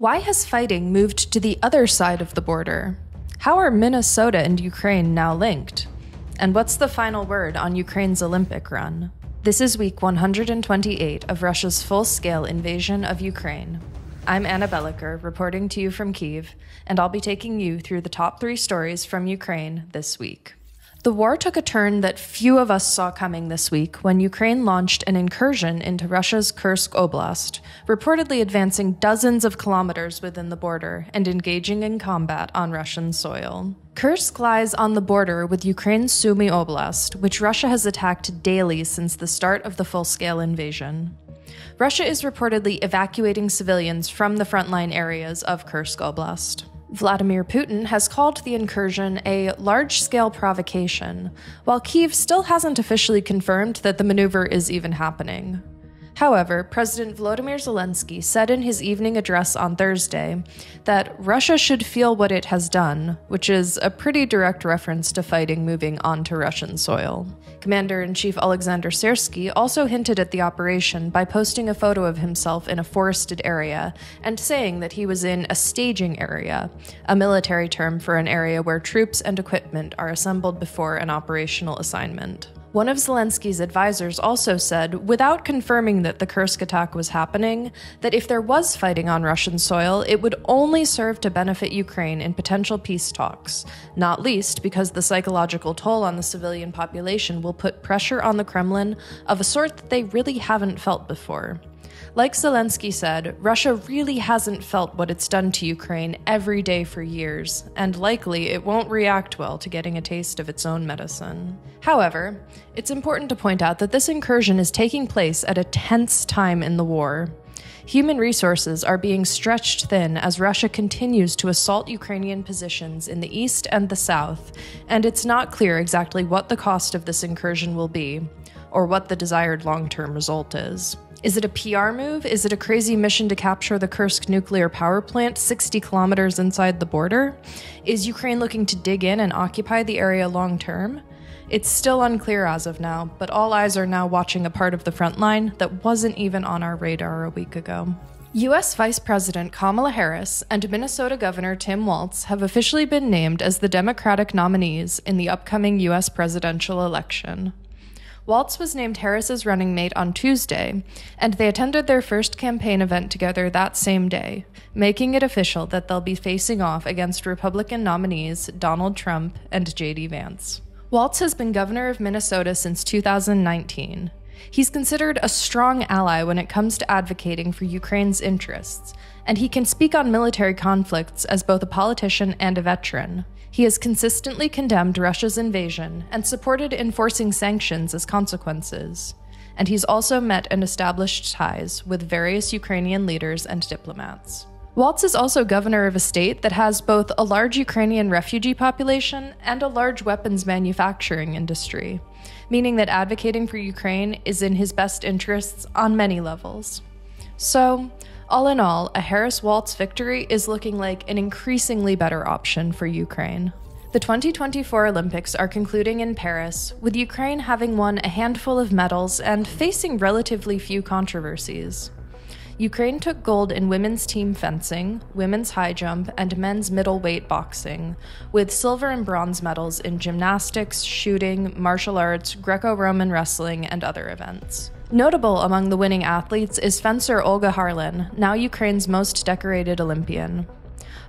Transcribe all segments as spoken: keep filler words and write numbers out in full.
Why has fighting moved to the other side of the border? How are Minnesota and Ukraine now linked? And what's the final word on Ukraine's Olympic run? This is week one hundred twenty-eight of Russia's full-scale invasion of Ukraine. I'm Anna Belokur, reporting to you from Kyiv, and I'll be taking you through the top three stories from Ukraine this week. The war took a turn that few of us saw coming this week when Ukraine launched an incursion into Russia's Kursk Oblast, reportedly advancing dozens of kilometers within the border and engaging in combat on Russian soil. Kursk lies on the border with Ukraine's Sumy Oblast, which Russia has attacked daily since the start of the full-scale invasion. Russia is reportedly evacuating civilians from the frontline areas of Kursk Oblast. Vladimir Putin has called the incursion a large-scale provocation, while Kyiv still hasn't officially confirmed that the maneuver is even happening. However, President Volodymyr Zelensky said in his evening address on Thursday that Russia should feel what it has done, which is a pretty direct reference to fighting moving onto Russian soil. Commander-in-Chief Alexander Syrsky also hinted at the operation by posting a photo of himself in a forested area and saying that he was in a staging area, a military term for an area where troops and equipment are assembled before an operational assignment. One of Zelensky's advisors also said, without confirming that the Kursk attack was happening, that if there was fighting on Russian soil, it would only serve to benefit Ukraine in potential peace talks, not least because the psychological toll on the civilian population will put pressure on the Kremlin of a sort that they really haven't felt before. Like Zelensky said, Russia really hasn't felt what it's done to Ukraine every day for years, and likely it won't react well to getting a taste of its own medicine. However, it's important to point out that this incursion is taking place at a tense time in the war. Human resources are being stretched thin as Russia continues to assault Ukrainian positions in the east and the south, and it's not clear exactly what the cost of this incursion will be, or what the desired long-term result is. Is it a P R move? Is it a crazy mission to capture the Kursk nuclear power plant sixty kilometers inside the border? Is Ukraine looking to dig in and occupy the area long term? It's still unclear as of now, but all eyes are now watching a part of the front line that wasn't even on our radar a week ago. U S Vice President Kamala Harris and Minnesota Governor Tim Walz have officially been named as the Democratic nominees in the upcoming U S presidential election. Walz was named Harris's running mate on Tuesday, and they attended their first campaign event together that same day, making it official that they'll be facing off against Republican nominees Donald Trump and J D Vance. Walz has been governor of Minnesota since two thousand nineteen. He's considered a strong ally when it comes to advocating for Ukraine's interests, and he can speak on military conflicts as both a politician and a veteran. He has consistently condemned Russia's invasion and supported enforcing sanctions as consequences, and he's also met and established ties with various Ukrainian leaders and diplomats. Walz is also governor of a state that has both a large Ukrainian refugee population and a large weapons manufacturing industry, meaning that advocating for Ukraine is in his best interests on many levels. So, all in all, a Harris-Walz victory is looking like an increasingly better option for Ukraine. The twenty twenty-four Olympics are concluding in Paris, with Ukraine having won a handful of medals and facing relatively few controversies. Ukraine took gold in women's team fencing, women's high jump, and men's middleweight boxing, with silver and bronze medals in gymnastics, shooting, martial arts, Greco-Roman wrestling, and other events. Notable among the winning athletes is fencer Olga Kharlan, now Ukraine's most decorated Olympian.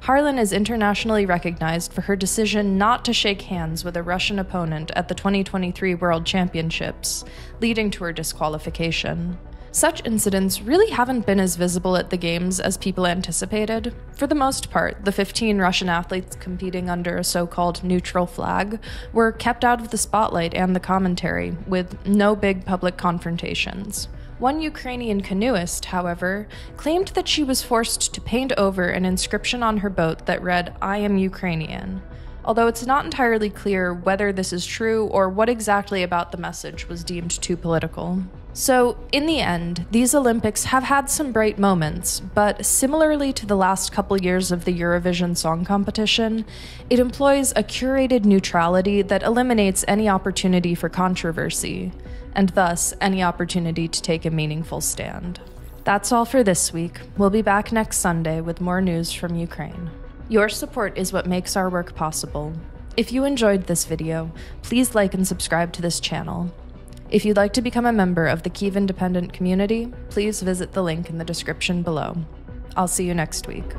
Kharlan is internationally recognized for her decision not to shake hands with a Russian opponent at the twenty twenty-three World Championships, leading to her disqualification. Such incidents really haven't been as visible at the games as people anticipated. For the most part, the fifteen Russian athletes competing under a so-called neutral flag were kept out of the spotlight and the commentary, with no big public confrontations. One Ukrainian canoeist, however, claimed that she was forced to paint over an inscription on her boat that read, "I am Ukrainian," although it's not entirely clear whether this is true or what exactly about the message was deemed too political. So, in the end, these Olympics have had some bright moments, but similarly to the last couple years of the Eurovision Song Competition, it employs a curated neutrality that eliminates any opportunity for controversy, and thus any opportunity to take a meaningful stand. That's all for this week. We'll be back next Sunday with more news from Ukraine. Your support is what makes our work possible. If you enjoyed this video, please like and subscribe to this channel. If you'd like to become a member of the Kyiv Independent community, please visit the link in the description below. I'll see you next week.